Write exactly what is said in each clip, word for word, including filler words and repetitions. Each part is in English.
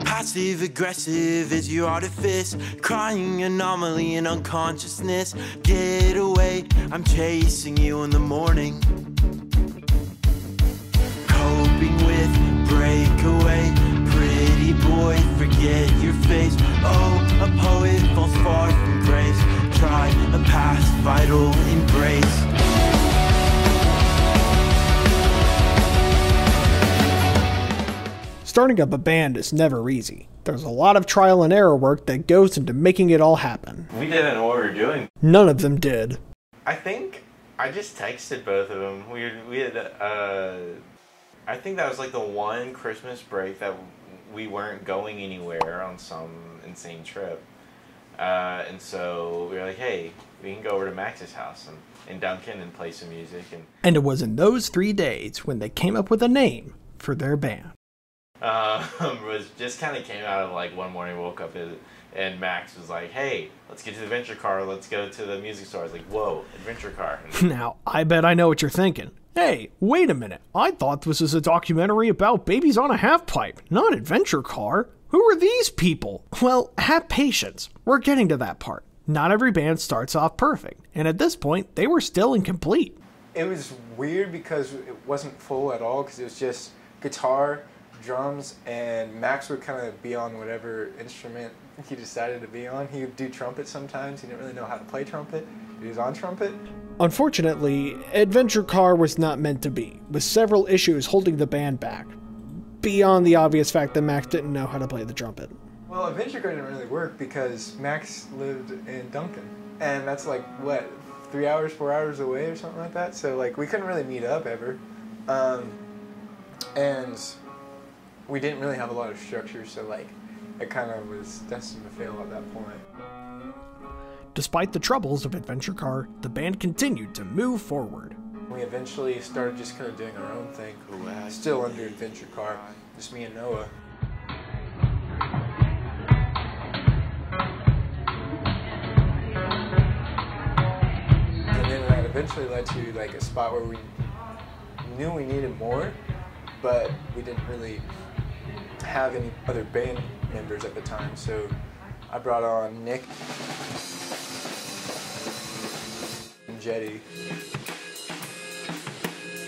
Passive aggressive is your artifice, crying anomaly in unconsciousness. Get away, I'm chasing you in the morning. Coping with breakaway, pretty boy, forget your face. Oh, a poet falls far from grace. Try a past vital embrace. Starting up a band is never easy. There's a lot of trial and error work that goes into making it all happen. We didn't know what we were doing. None of them did. I think I just texted both of them. We, we had, uh, I think that was like the one Christmas break that we weren't going anywhere on some insane trip. Uh, and so we were like, hey, we can go over to Max's house and, and Duncan and play some music. And, and it was in those three days when they came up with a name for their band. Um, was just kind of came out of like one morning, woke up and Max was like, hey, let's get to the Adventure Car, let's go to the music store. I was like, whoa, Adventure Car. Now, I bet I know what you're thinking. Hey, wait a minute, I thought this was a documentary about Babies on a Halfpipe, not Adventure Car. Who are these people? Well, have patience, we're getting to that part. Not every band starts off perfect, and at this point, they were still incomplete. It was weird because it wasn't full at all, because it was just guitar, drums, and Max would kind of be on whatever instrument he decided to be on. He would do trumpet sometimes. He didn't really know how to play trumpet. He was on trumpet. Unfortunately, Adventure Car was not meant to be, with several issues holding the band back, beyond the obvious fact that Max didn't know how to play the trumpet. Well, Adventure Car didn't really work because Max lived in Duncan, and that's like, what, three hours, four hours away or something like that? So, like, we couldn't really meet up ever. Um, and we didn't really have a lot of structure, so like, it kind of was destined to fail at that point. Despite the troubles of Adventure Car, the band continued to move forward. We eventually started just kind of doing our own thing, still under Adventure Car, just me and Noah. And then that eventually led to like a spot where we knew we needed more, but we didn't really have any other band members at the time, so I brought on Nick and Jetty.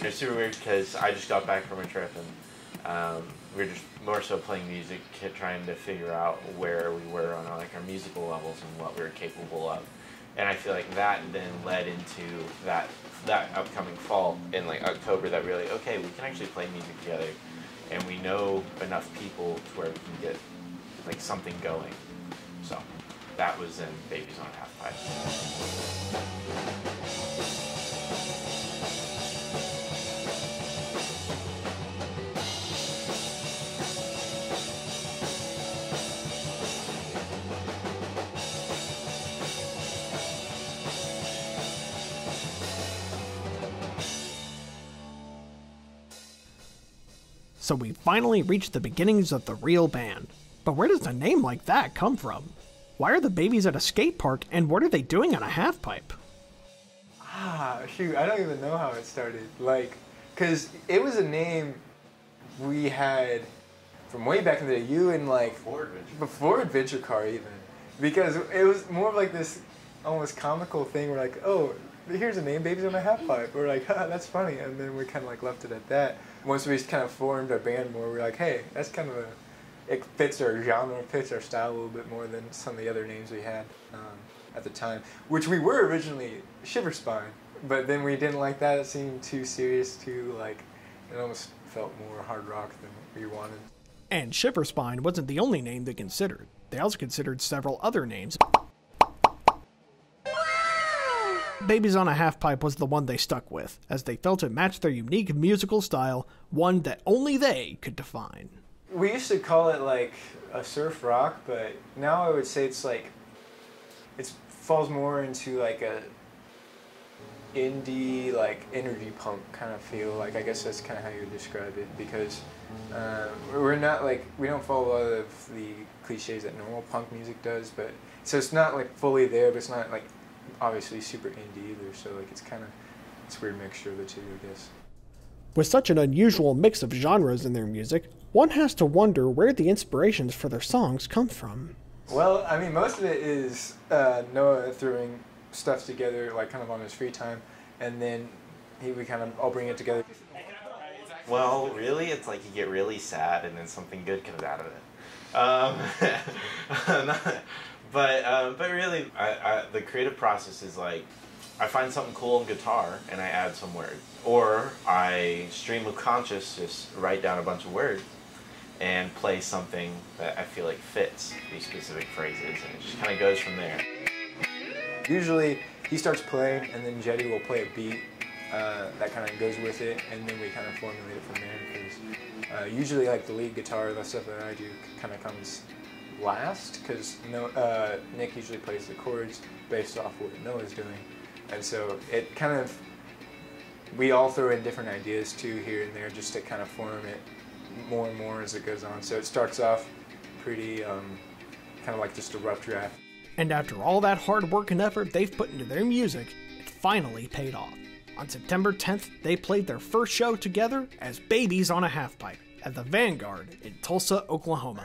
It was super weird because I just got back from a trip and um, we were just more so playing music, trying to figure out where we were on like our musical levels and what we were capable of. And I feel like that then led into that that upcoming fall in like October that really, okay, we can actually play music together. And we know enough people to where we can get like something going. So that was in Babies on a Halfpipe. So we finally reached the beginnings of the real band. But where does a name like that come from? Why are the babies at a skate park, and what are they doing on a halfpipe? Ah, shoot, I don't even know how it started. Like, because it was a name we had from way back in the day, you and like, before Adventure, before Adventure Car even. Because it was more of like this almost comical thing where like, oh, here's a name, Babies on a Halfpipe. We're like, ha, that's funny. And then we kind of like left it at that. Once we just kind of formed our band more, we were like, hey, that's kind of a, it fits our genre, fits our style a little bit more than some of the other names we had um, at the time. Which we were originally Shiverspine, but then we didn't like that. It seemed too serious, too like, it almost felt more hard rock than we wanted. And Shiverspine wasn't the only name they considered. They also considered several other names. Babies on a Halfpipe was the one they stuck with, as they felt it matched their unique musical style, one that only they could define. We used to call it like a surf rock, but now I would say it's like, it falls more into like a indie, like energy punk kind of feel. Like, I guess that's kind of how you would describe it, because uh, we're not like, we don't follow a lot of the cliches that normal punk music does, but so it's not like fully there, but it's not like obviously super indie either, so like it's kind of it's a weird mixture of the two, I guess. With such an unusual mix of genres in their music, one has to wonder where the inspirations for their songs come from. Well, I mean, most of it is uh, Noah throwing stuff together, like, kind of on his free time, and then he would kind of all bring it together. Well, really, it's like you get really sad, and then something good comes out of it. Um, but um, but really, I, I, the creative process is like, I find something cool on guitar, and I add some words. Or I stream of consciousness, just write down a bunch of words, and play something that I feel like fits these specific phrases, and it just kind of goes from there. Usually, he starts playing, and then Jetty will play a beat uh, that kind of goes with it, and then we kind of formulate it from there, because uh, usually, like, the lead guitar, the stuff that I do kind of comes last, because no, uh, Nick usually plays the chords based off what Noah's doing. And so it kind of, we all throw in different ideas too here and there just to kind of form it more and more as it goes on. So it starts off pretty um, kind of like just a rough draft. And after all that hard work and effort they've put into their music, it finally paid off. On September tenth, they played their first show together as Babies on a Halfpipe at the Vanguard in Tulsa, Oklahoma.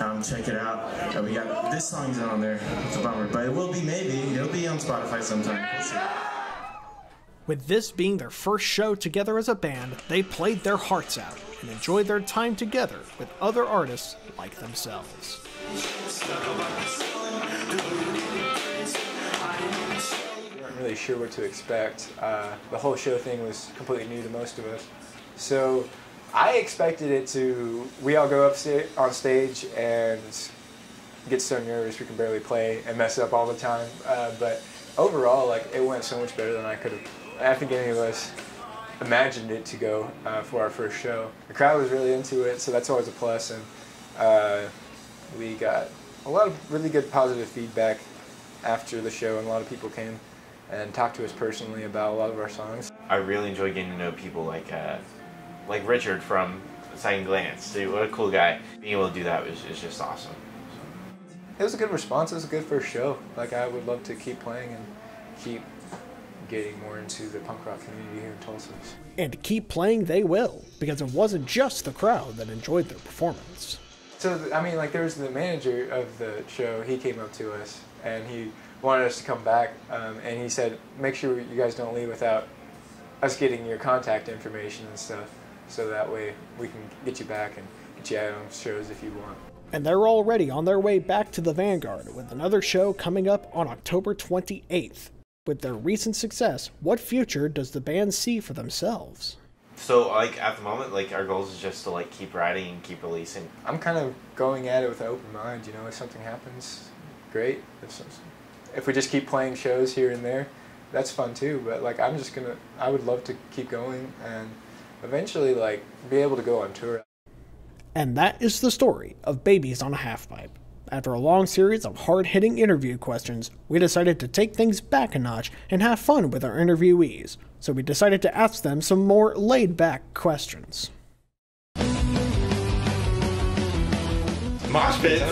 Um, check it out. Uh, we got this song's on there. It's a bummer, but it will be maybe. It'll be on Spotify sometime. We'll see. With this being their first show together as a band, they played their hearts out and enjoyed their time together with other artists like themselves. We weren't really sure what to expect. Uh, the whole show thing was completely new to most of us, so I expected it to, we all go up on stage and get so nervous we can barely play and mess up all the time. Uh, but overall, like, it went so much better than I could have, I think any of us imagined it to go uh, for our first show. The crowd was really into it, so that's always a plus, and uh, we got a lot of really good positive feedback after the show, and a lot of people came and talked to us personally about a lot of our songs. I really enjoy getting to know people like uh, like Richard from Second Glance. Dude, what a cool guy. Being able to do that was, was just awesome. So. It was a good response. It was a good first show. Like, I would love to keep playing and keep getting more into the punk rock community here in Tulsa. And keep playing they will, because it wasn't just the crowd that enjoyed their performance. So, I mean, like, there was the manager of the show. He came up to us, and he wanted us to come back, um, and he said, make sure you guys don't leave without us getting your contact information and stuff. So that way we can get you back and get you out on shows if you want. And they're already on their way back to the Vanguard with another show coming up on October twenty-eighth. With their recent success, what future does the band see for themselves? So, like, at the moment, like, our goal is just to, like, keep writing and keep releasing. I'm kind of going at it with an open mind, you know. If something happens, great. If, some, if we just keep playing shows here and there, that's fun too. But, like, I'm just gonna, I would love to keep going and eventually, like, be able to go on tour. And that is the story of Babies on a Halfpipe. After a long series of hard-hitting interview questions, we decided to take things back a notch and have fun with our interviewees, so we decided to ask them some more laid-back questions. Mosh pits!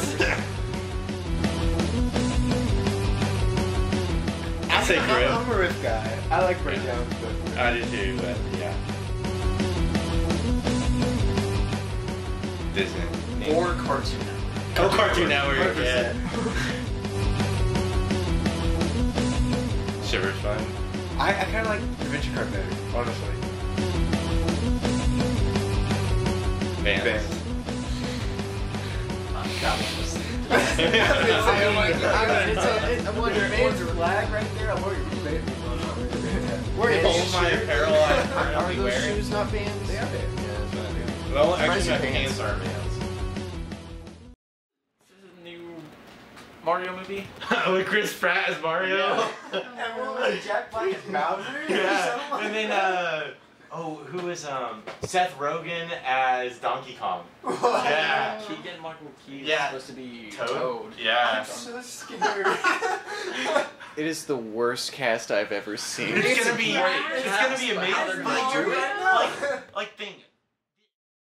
I think riff. I'm a riff guy. I like breakdowns, but... I do too, but yeah. Disney. Or Cartoon Network. Oh, Cartoon Network, yeah. Shiverspine. I, I kind of like Adventure Car better, honestly. Vans. Vans. Oh, God, I'm wondering, Vans are black right there. I'm wondering, baby. Where is my apparel? Are those shoes not Vans? They are Vans. Well, actually, my hands are Vans. This is a new Mario movie. With Chris Pratt as Mario. Yeah. Everyone with Jack Black as Bowser. Yeah. Like and then, uh, oh, who is um Seth Rogen as Donkey Kong? What? Yeah. Keegan Michael Key is yeah. supposed to be Toad. Toad. Yeah. I'm so scared. It is the worst cast I've ever seen. It's, it's gonna be great. It's, it's gonna be amazing. Like, like, like, think.